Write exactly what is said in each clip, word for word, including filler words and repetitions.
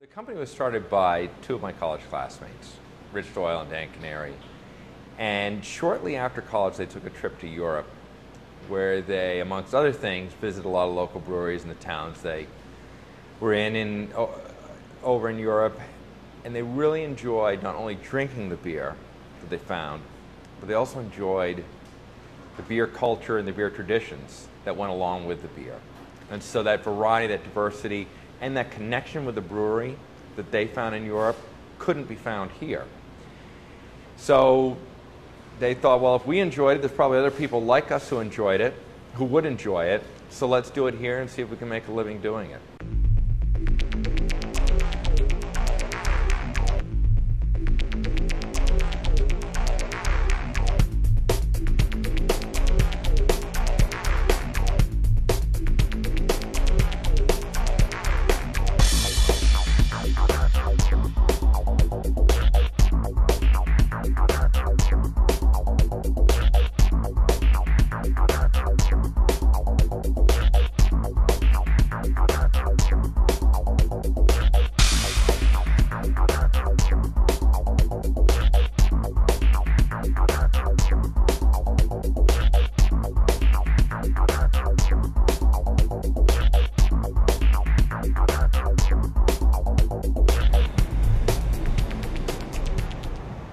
The company was started by two of my college classmates, Rich Doyle and Dan Canary. And shortly after college, they took a trip to Europe where they, amongst other things, visited a lot of local breweries in the towns they were in, in o over in Europe. And they really enjoyed not only drinking the beer that they found, but they also enjoyed the beer culture and the beer traditions that went along with the beer. And so that variety, that diversity, and that connection with the brewery that they found in Europe couldn't be found here. So they thought, well, if we enjoyed it, there's probably other people like us who enjoyed it, who would enjoy it, so let's do it here and see if we can make a living doing it.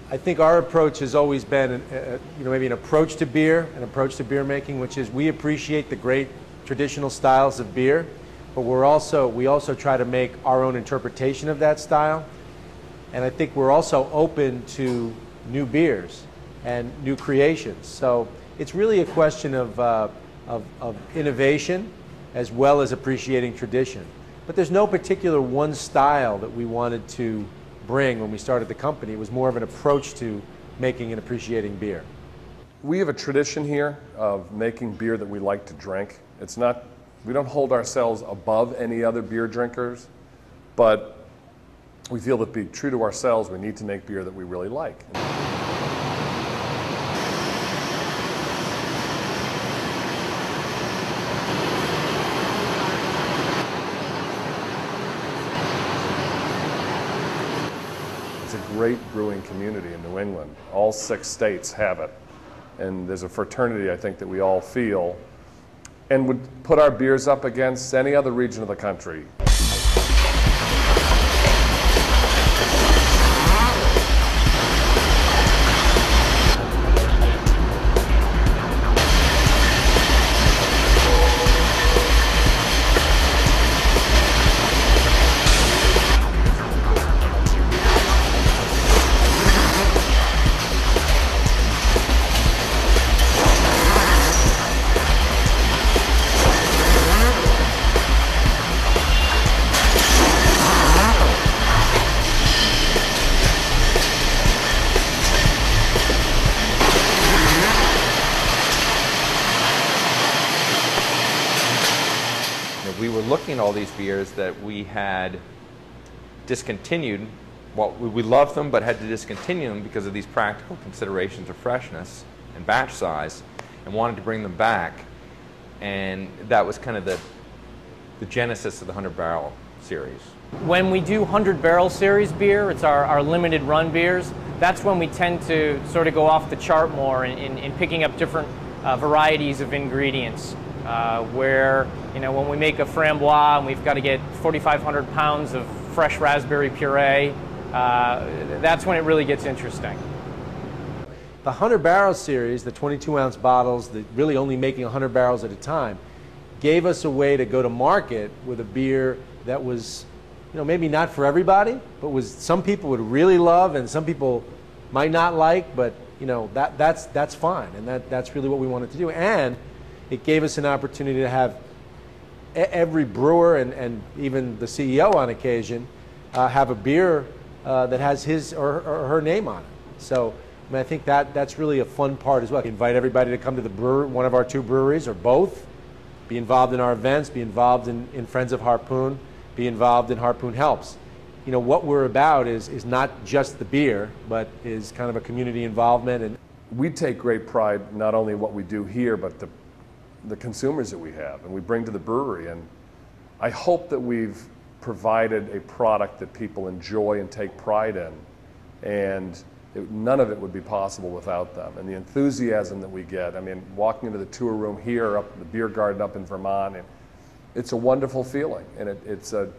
I think our approach has always been, uh, you know, maybe an approach to beer, an approach to beer making, which is we appreciate the great traditional styles of beer, but we're also, we also try to make our own interpretation of that style. And I think we're also open to new beers and new creations. So it's really a question of, uh, of, of innovation as well as appreciating tradition. But there's no particular one style that we wanted to bring when we started the company. It was more of an approach to making and appreciating beer. We have a tradition here of making beer that we like to drink. It's not, we don't hold ourselves above any other beer drinkers, but we feel that to be true to ourselves, we need to make beer that we really like. It's a great brewing community in New England. All six states have it. And there's a fraternity, I think, that we all feel and would put our beers up against any other region of the country. We were looking at all these beers that we had discontinued. Well, we loved them, but had to discontinue them because of these practical considerations of freshness and batch size, and wanted to bring them back. And that was kind of the, the genesis of the hundred barrel series. When we do hundred barrel series beer, it's our, our limited run beers, that's when we tend to sort of go off the chart more in, in, in picking up different uh, varieties of ingredients. Uh, where, you know, when we make a framboise and we've got to get forty-five hundred pounds of fresh raspberry puree, uh, that's when it really gets interesting. The hundred barrel series, the twenty-two ounce bottles, the really only making hundred barrels at a time, gave us a way to go to market with a beer that was, you know, maybe not for everybody, but was some people would really love and some people might not like, but, you know, that, that's, that's fine. And that, that's really what we wanted to do. And it gave us an opportunity to have every brewer and, and even the C E O on occasion uh, have a beer uh, that has his or, or her name on it. So I, mean, I think that that's really a fun part as well. We invite everybody to come to the brewer, one of our two breweries or both, be involved in our events, be involved in, in Friends of Harpoon, be involved in Harpoon Helps. You know, what we're about is, is not just the beer, but is kind of a community involvement. And we take great pride not only in what we do here, but the the consumers that we have and we bring to the brewery, and I hope that we've provided a product that people enjoy and take pride in, and it, none of it would be possible without them. And the enthusiasm that we get, I mean, walking into the tour room here, up in the beer garden up in Vermont, and it's a wonderful feeling, and it, it's a,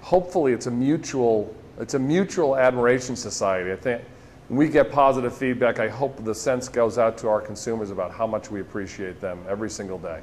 hopefully it's a mutual, it's a mutual admiration society. I think when we get positive feedback, I hope the sense goes out to our consumers about how much we appreciate them every single day.